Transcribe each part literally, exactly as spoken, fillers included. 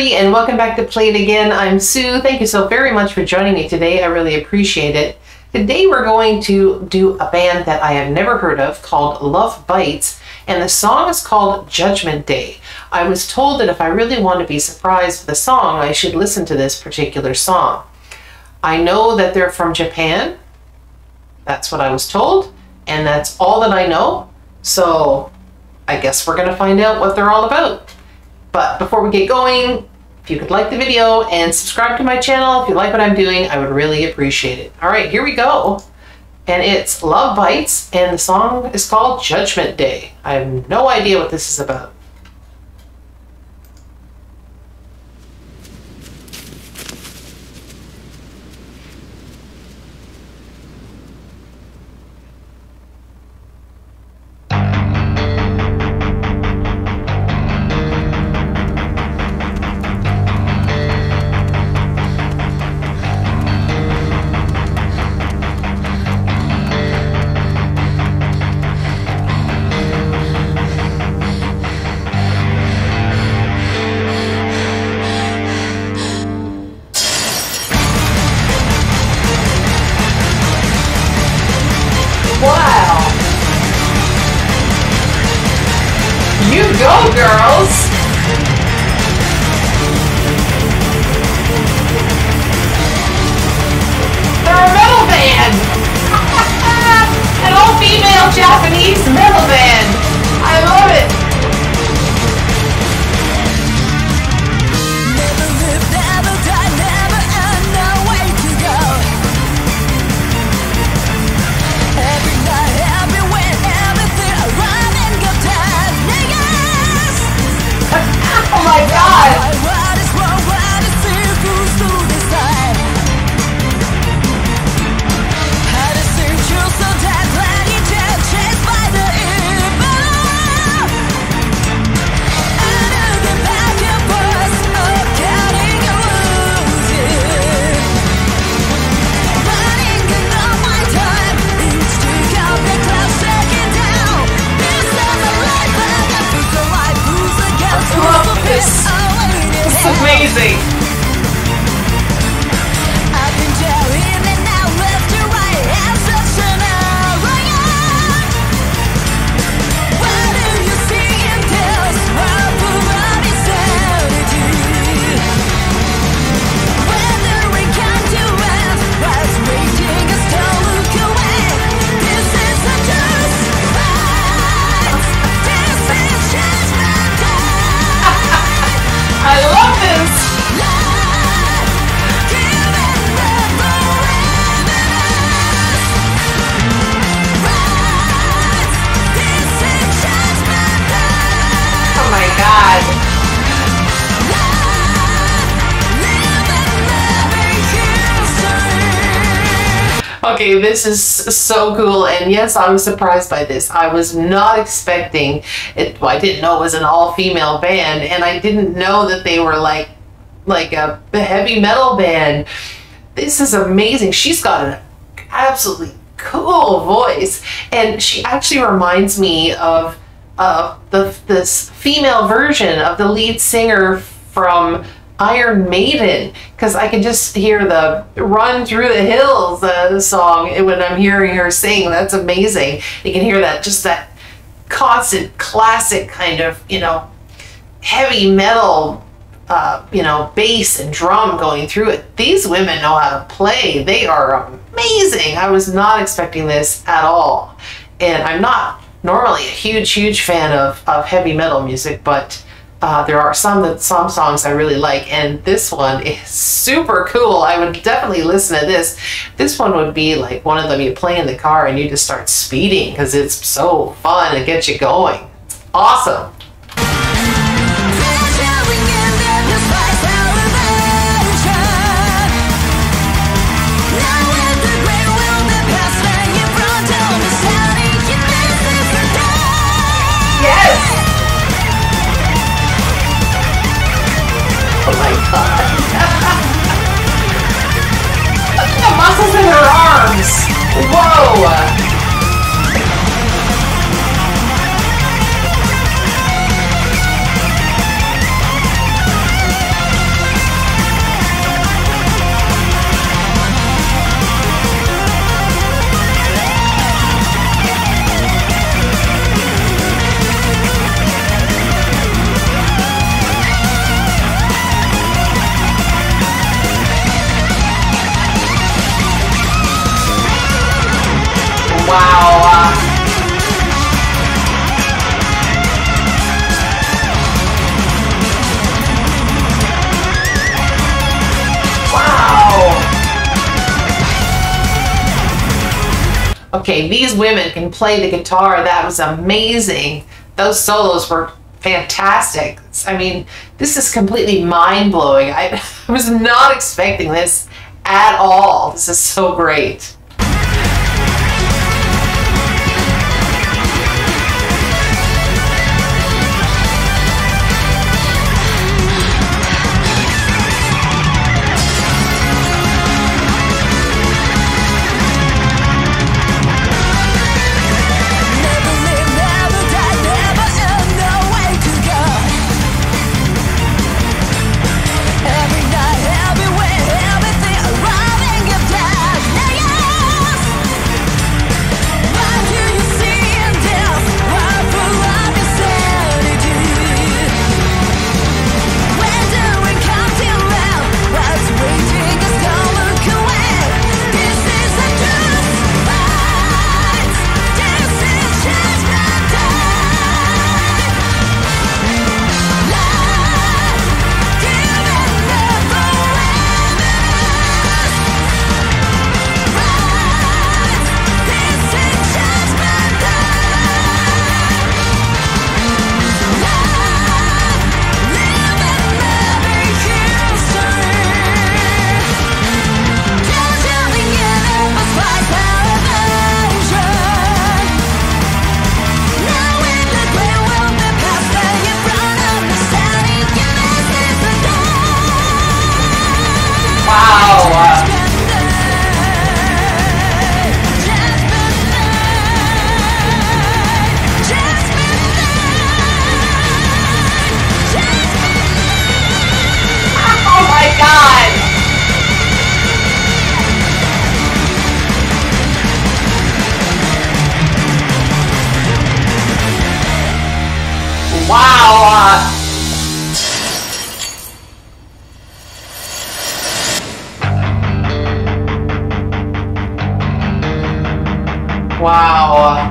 everybody, and welcome back to Play It Again. I'm Sue. Thank you so very much for joining me today. I really appreciate it. Today we're going to do a band that I have never heard of called Love Bites, and the song is called Judgment Day. I was told that if I really want to be surprised with a song, I should listen to this particular song. I know that they're from Japan. That's what I was told, and that's all that I know. So I guess we're gonna find out what they're all about. But before we get going, if you could like the video and subscribe to my channel, if you like what I'm doing, I would really appreciate it. All right, here we go. And it's Love Bites, and the song is called Judgment Day. I have no idea what this is about. Go, girls! They're a metal band! An all-female Japanese metal band! I love it! Never live, never die, never end, no way to go. Every night, every win, everything, I run and go down, nigga! Oh my God! What is wrong? What is it? Who's to decide? How to see you so that when you just chased by the evil. Out of the back of us, of counting your wounds, yeah. Running in all my time, each drink of the clouds shaking down. This is the life that I feel so life, who's the girl? This is amazing. I've been doing it now, left to right, I'm such an alien. Why do you see in this world full of insanity? When the rain comes to us, what's waiting us? Don't look away. This is a just fight. This is just my time. I love this! Oh my God! Okay, this is so cool, and yes, I was surprised by this. I was not expecting it. Well, I didn't know it was an all-female band, and I didn't know that they were like like a heavy metal band. This is amazing. She's got an absolutely cool voice, and she actually reminds me of uh, the this female version of the lead singer from Iron Maiden, because I can just hear the Run Through the Hills uh, the song when I'm hearing her sing. That's amazing. You can hear that, just that constant classic kind of, you know, heavy metal, uh, you know, bass and drum going through it. These women know how to play. They are amazing. I was not expecting this at all. And I'm not normally a huge, huge fan of, of heavy metal music, but Uh, there are some that some songs I really like, and this one is super cool. I would definitely listen to this. This one would be like one of them you play in the car and you just start speeding because it's so fun and gets you going. It's awesome. Okay, these women can play the guitar. That was amazing. Those solos were fantastic. I mean, this is completely mind-blowing. I, I was not expecting this at all. This is so great. Wow.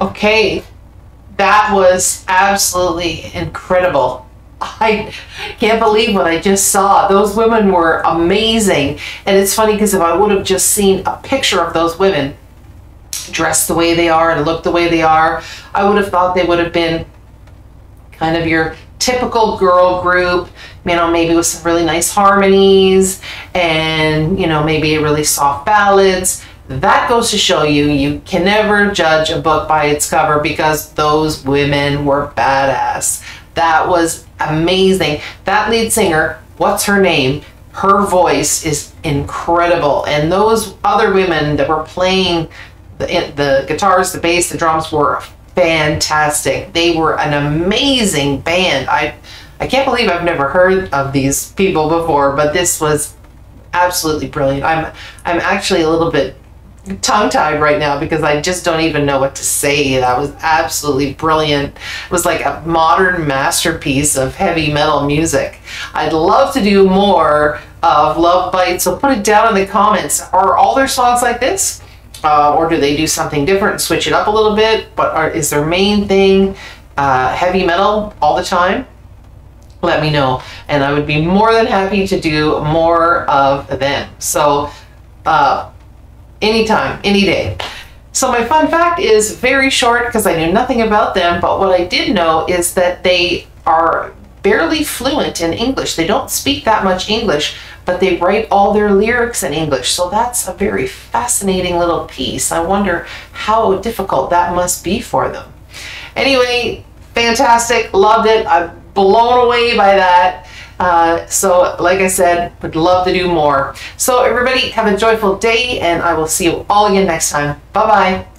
Okay, that was absolutely incredible. I can't believe what I just saw. Those women were amazing. And it's funny because if I would have just seen a picture of those women, dressed the way they are and look the way they are, I would have thought they would have been kind of your typical girl group, you know, maybe with some really nice harmonies and, you know, maybe really soft ballads. That goes to show you, you can never judge a book by its cover, because those women were badass. That was amazing. That lead singer, what's her name? Her voice is incredible. And those other women that were playing The, the guitars, the bass, the drums were fantastic. They were an amazing band. I, I can't believe I've never heard of these people before, but this was absolutely brilliant. I'm, I'm actually a little bit tongue-tied right now because I just don't even know what to say. That was absolutely brilliant. It was like a modern masterpiece of heavy metal music. I'd love to do more of Love Bites, so put it down in the comments. Are all their songs like this? Uh, or do they do something different and switch it up a little bit? But are, is their main thing uh, heavy metal all the time? Let me know. And I would be more than happy to do more of them. So uh, anytime, any day. So my fun fact is very short because I knew nothing about them. But what I did know is that they are barely fluent in English. They don't speak that much English, but they write all their lyrics in English. So that's a very fascinating little piece. I wonder how difficult that must be for them. Anyway, fantastic, loved it. I'm blown away by that. Uh, so like I said, would love to do more. So everybody have a joyful day, and I will see you all again next time. Bye-bye.